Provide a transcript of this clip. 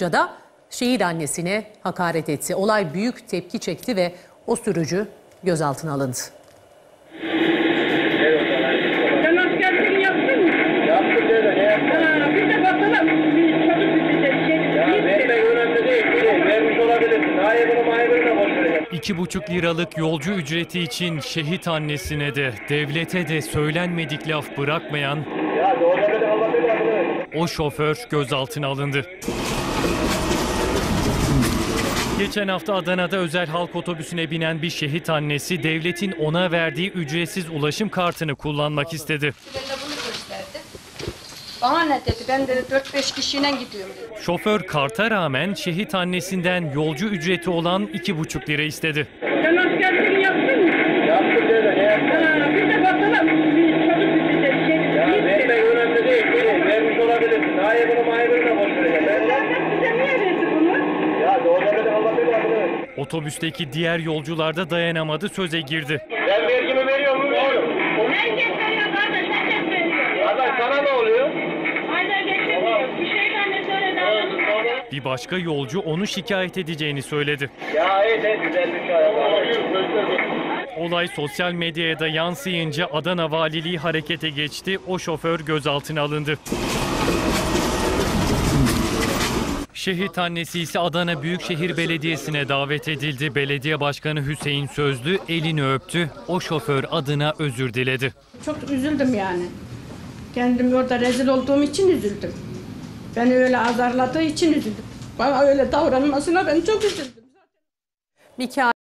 Datça'da şehit annesine hakaret etti. Olay büyük tepki çekti ve o sürücü gözaltına alındı. ₺2,5 yolcu ücreti için şehit annesine de devlete de söylenmedik laf bırakmayan o şoför gözaltına alındı. Geçen hafta Adana'da özel halk otobüsüne binen bir şehit annesi devletin ona verdiği ücretsiz ulaşım kartını kullanmak istedi. Bana ne dedi, ben de 4-5 kişiyle gidiyorum dedi. Şoför karta rağmen şehit annesinden yolcu ücreti olan ₺2,5 istedi. Sen askerliğini yaptın mı? Yaptım dedi. Bir de bakalım, çocuk bize şey ya, vermek önemli değil, biri vermiş olabilirsin. Hayır bunu maybırına boş verin. Devlet bize niye verdi bunu? Ya doğrudan dedi, Allah beni bakın. Otobüsteki diğer yolcular da dayanamadı, söze girdi. Ben vergimi veriyor muyum? Doğru. Herkes veriyor kardeş, herkes veriyor. Kardeş sana ne oluyor? Bir başka yolcu onu şikayet edeceğini söyledi. Olay sosyal medyaya da yansıyınca Adana Valiliği harekete geçti. O şoför gözaltına alındı. Şehit annesi ise Adana Büyükşehir Belediyesi'ne davet edildi. Belediye Başkanı Hüseyin Sözlü elini öptü. O şoför adına özür diledi. Çok üzüldüm yani. Kendim orada rezil olduğum için üzüldüm. Beni öyle azarladığı için üzüldüm. Bana öyle davranmasına ben çok üzüldüm.